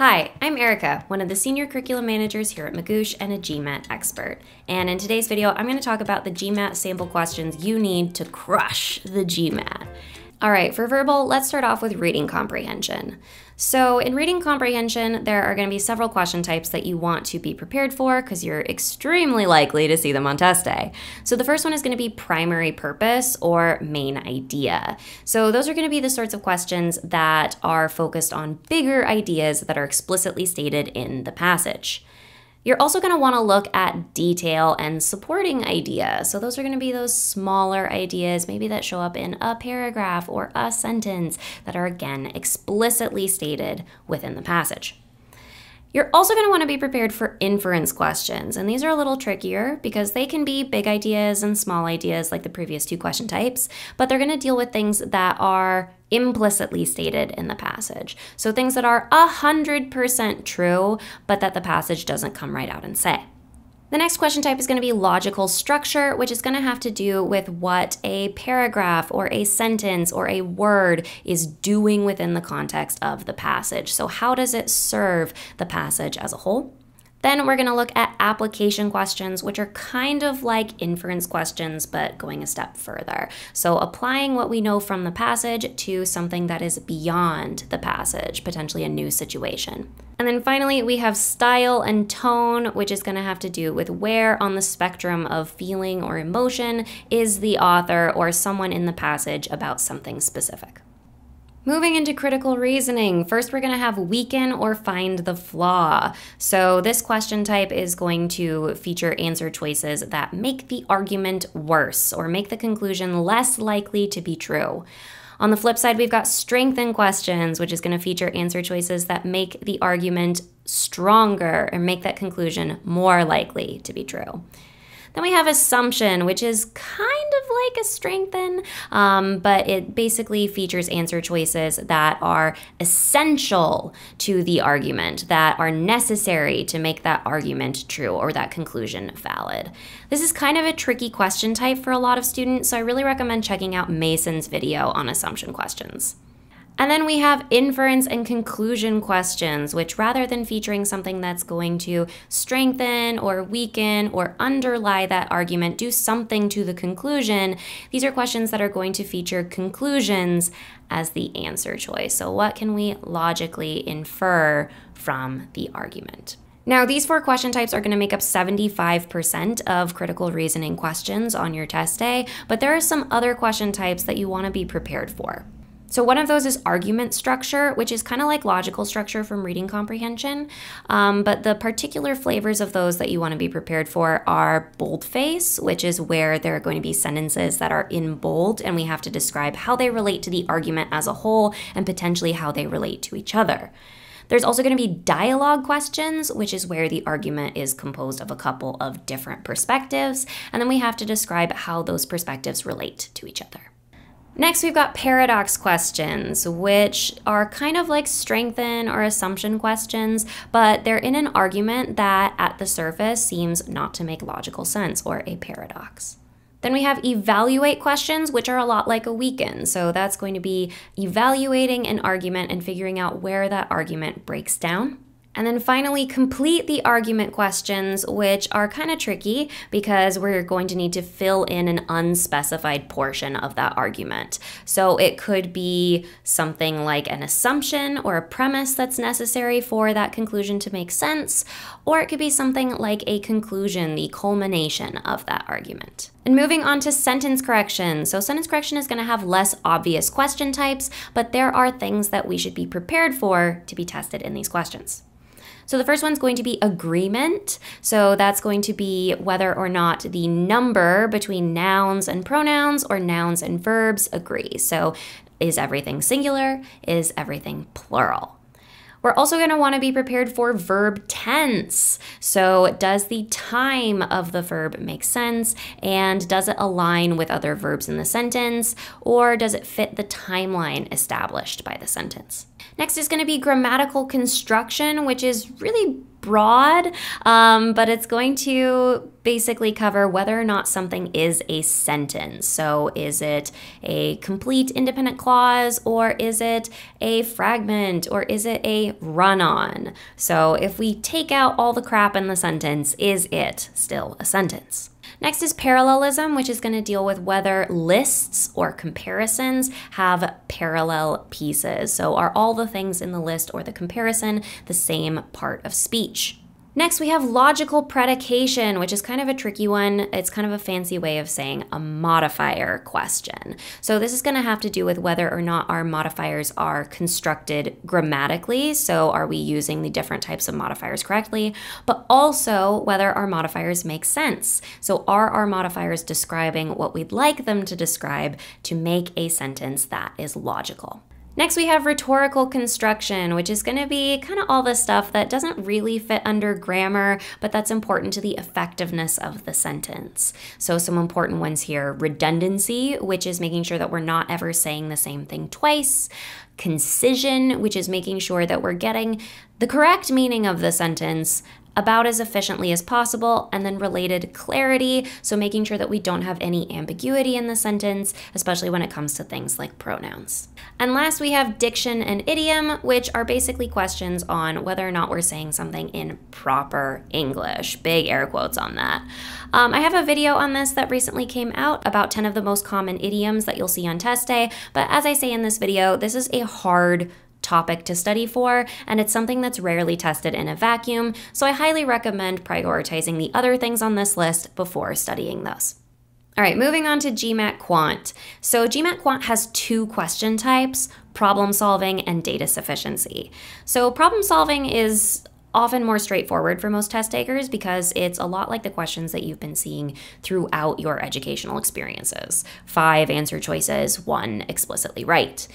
Hi, I'm Erica, one of the senior curriculum managers here at Magoosh and a GMAT expert. And in today's video, I'm going to talk about the GMAT sample questions you need to crush the GMAT. All right, for verbal, let's start off with reading comprehension. So in reading comprehension, there are going to be several question types that you want to be prepared for because you're extremely likely to see them on test day. So the first one is going to be primary purpose or main idea. So those are going to be the sorts of questions that are focused on bigger ideas that are explicitly stated in the passage. You're also going to want to look at detail and supporting ideas. So those are going to be those smaller ideas, maybe that show up in a paragraph or a sentence that are, again, explicitly stated within the passage. You're also going to want to be prepared for inference questions, and these are a little trickier because they can be big ideas and small ideas like the previous two question types, but they're going to deal with things that are implicitly stated in the passage. So things that are 100% true, but that the passage doesn't come right out and say. The next question type is going to be logical structure, which is going to have to do with what a paragraph or a sentence or a word is doing within the context of the passage. So how does it serve the passage as a whole? Then we're going to look at application questions, which are kind of like inference questions, but going a step further. So applying what we know from the passage to something that is beyond the passage, potentially a new situation. And then finally, we have style and tone, which is going to have to do with where on the spectrum of feeling or emotion is the author or someone in the passage about something specific. Moving into critical reasoning, first we're going to have weaken or find the flaw. So this question type is going to feature answer choices that make the argument worse or make the conclusion less likely to be true. On the flip side, we've got strengthen questions, which is going to feature answer choices that make the argument stronger or make that conclusion more likely to be true. Then we have assumption, which is kind of like a strengthen, but it basically features answer choices that are essential to the argument, that are necessary to make that argument true or that conclusion valid. This is kind of a tricky question type for a lot of students, so I really recommend checking out Mason's video on assumption questions. And then we have inference and conclusion questions, which rather than featuring something that's going to strengthen or weaken or underlie that argument, do something to the conclusion, these are questions that are going to feature conclusions as the answer choice. So what can we logically infer from the argument? Now, these four question types are going to make up 75% of critical reasoning questions on your test day, but there are some other question types that you want to be prepared for. So one of those is argument structure, which is kind of like logical structure from reading comprehension, but the particular flavors of those that you want to be prepared for are boldface, which is where there are going to be sentences that are in bold, and we have to describe how they relate to the argument as a whole and potentially how they relate to each other. There's also going to be dialogue questions, which is where the argument is composed of a couple of different perspectives, and then we have to describe how those perspectives relate to each other. Next, we've got paradox questions, which are kind of like strengthen or assumption questions, but they're in an argument that at the surface seems not to make logical sense, or a paradox. Then we have evaluate questions, which are a lot like a weaken. So that's going to be evaluating an argument and figuring out where that argument breaks down. And then finally, complete the argument questions, which are kind of tricky because we're going to need to fill in an unspecified portion of that argument. So it could be something like an assumption or a premise that's necessary for that conclusion to make sense, or it could be something like a conclusion, the culmination of that argument. And moving on to sentence correction. So sentence correction is going to have less obvious question types, but there are things that we should be prepared for to be tested in these questions. So the first one's going to be agreement. So that's going to be whether or not the number between nouns and pronouns or nouns and verbs agree. So is everything singular? Is everything plural? We're also going to want to be prepared for verb tense. So does the time of the verb make sense? And does it align with other verbs in the sentence? Or does it fit the timeline established by the sentence? Next is going to be grammatical construction, which is really broad, but it's going to basically cover whether or not something is a sentence. So is it a complete independent clause, or is it a fragment, or is it a run-on? So if we take out all the crap in the sentence, is it still a sentence? Next is parallelism, which is going to deal with whether lists or comparisons have parallel pieces. So are all the things in the list or the comparison the same part of speech? Next, we have logical predication, which is kind of a tricky one. It's kind of a fancy way of saying a modifier question. So this is going to have to do with whether or not our modifiers are constructed grammatically. So are we using the different types of modifiers correctly, but also whether our modifiers make sense. So are our modifiers describing what we'd like them to describe to make a sentence that is logical? Next, we have rhetorical construction, which is going to be kind of all the stuff that doesn't really fit under grammar, but that's important to the effectiveness of the sentence. So some important ones here: redundancy, which is making sure that we're not ever saying the same thing twice; concision, which is making sure that we're getting the correct meaning of the sentence about as efficiently as possible; and then related clarity, so making sure that we don't have any ambiguity in the sentence, especially when it comes to things like pronouns. And last, we have diction and idiom, which are basically questions on whether or not we're saying something in proper English. Big air quotes on that. I have a video on this that recently came out about 10 of the most common idioms that you'll see on test day, but as I say in this video, this is a hard topic to study for, and it's something that's rarely tested in a vacuum, so I highly recommend prioritizing the other things on this list before studying those. All right, moving on to GMAT Quant. So GMAT Quant has two question types: problem solving and data sufficiency. So problem solving is often more straightforward for most test takers because it's a lot like the questions that you've been seeing throughout your educational experiences. 5 answer choices, 1 explicitly right.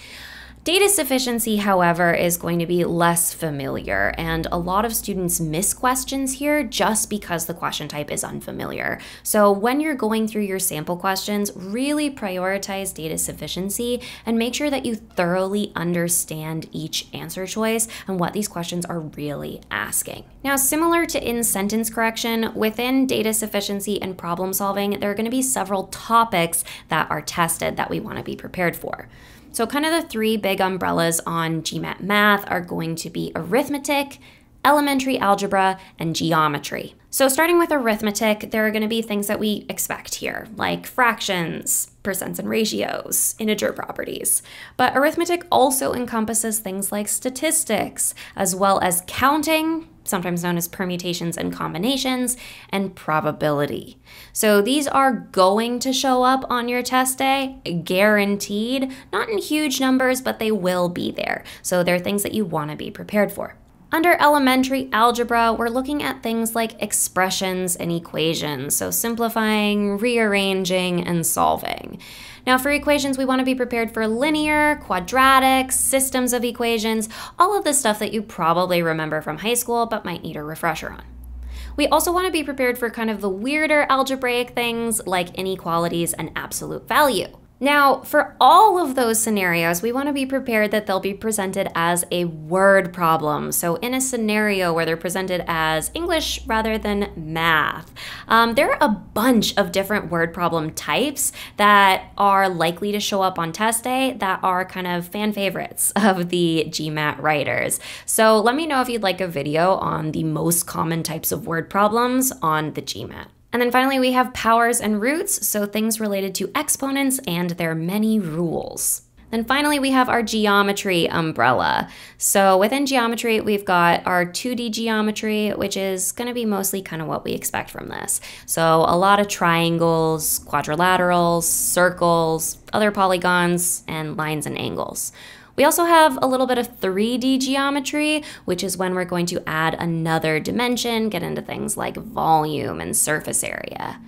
Data sufficiency, however, is going to be less familiar, and a lot of students miss questions here just because the question type is unfamiliar. So when you're going through your sample questions, really prioritize data sufficiency and make sure that you thoroughly understand each answer choice and what these questions are really asking. Now, similar to in sentence correction, within data sufficiency and problem solving, there are going to be several topics that are tested that we want to be prepared for. So kind of the 3 big umbrellas on GMAT math are going to be arithmetic, elementary algebra, and geometry. So starting with arithmetic, there are going to be things that we expect here, like fractions, percents and ratios, integer properties. But arithmetic also encompasses things like statistics, as well as counting, sometimes known as permutations and combinations, and probability. So these are going to show up on your test day, guaranteed, not in huge numbers, but they will be there. So they're things that you want to be prepared for. Under elementary algebra, we're looking at things like expressions and equations, so simplifying, rearranging, and solving. Now, for equations, we want to be prepared for linear, quadratic, systems of equations, all of the stuff that you probably remember from high school but might need a refresher on. We also want to be prepared for kind of the weirder algebraic things like inequalities and absolute value. Now, for all of those scenarios, we want to be prepared that they'll be presented as a word problem. So in a scenario where they're presented as English rather than math, there are a bunch of different word problem types that are likely to show up on test day that are kind of fan favorites of the GMAT writers. So let me know if you'd like a video on the most common types of word problems on the GMAT. And then finally, we have powers and roots, so things related to exponents and their many rules. Then finally, we have our geometry umbrella. So within geometry, we've got our 2D geometry, which is going to be mostly kind of what we expect from this. So a lot of triangles, quadrilaterals, circles, other polygons, and lines and angles. We also have a little bit of 3D geometry, which is when we're going to add another dimension, get into things like volume and surface area.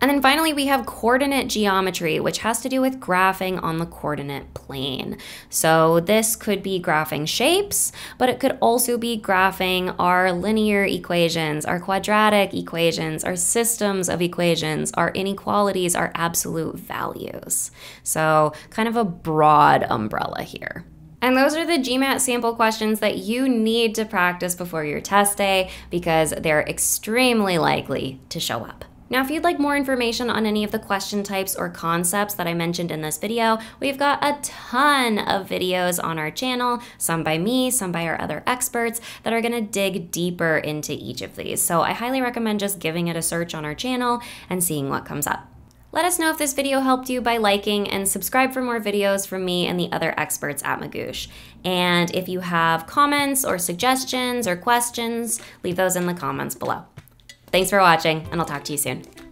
And then finally, we have coordinate geometry, which has to do with graphing on the coordinate plane. So this could be graphing shapes, but it could also be graphing our linear equations, our quadratic equations, our systems of equations, our inequalities, our absolute values. So kind of a broad umbrella here. And those are the GMAT sample questions that you need to practice before your test day because they're extremely likely to show up. Now, if you'd like more information on any of the question types or concepts that I mentioned in this video, we've got a ton of videos on our channel, some by me, some by our other experts, that are gonna dig deeper into each of these. So I highly recommend just giving it a search on our channel and seeing what comes up. Let us know if this video helped you by liking and subscribe for more videos from me and the other experts at Magoosh. And if you have comments or suggestions or questions, leave those in the comments below. Thanks for watching, and I'll talk to you soon.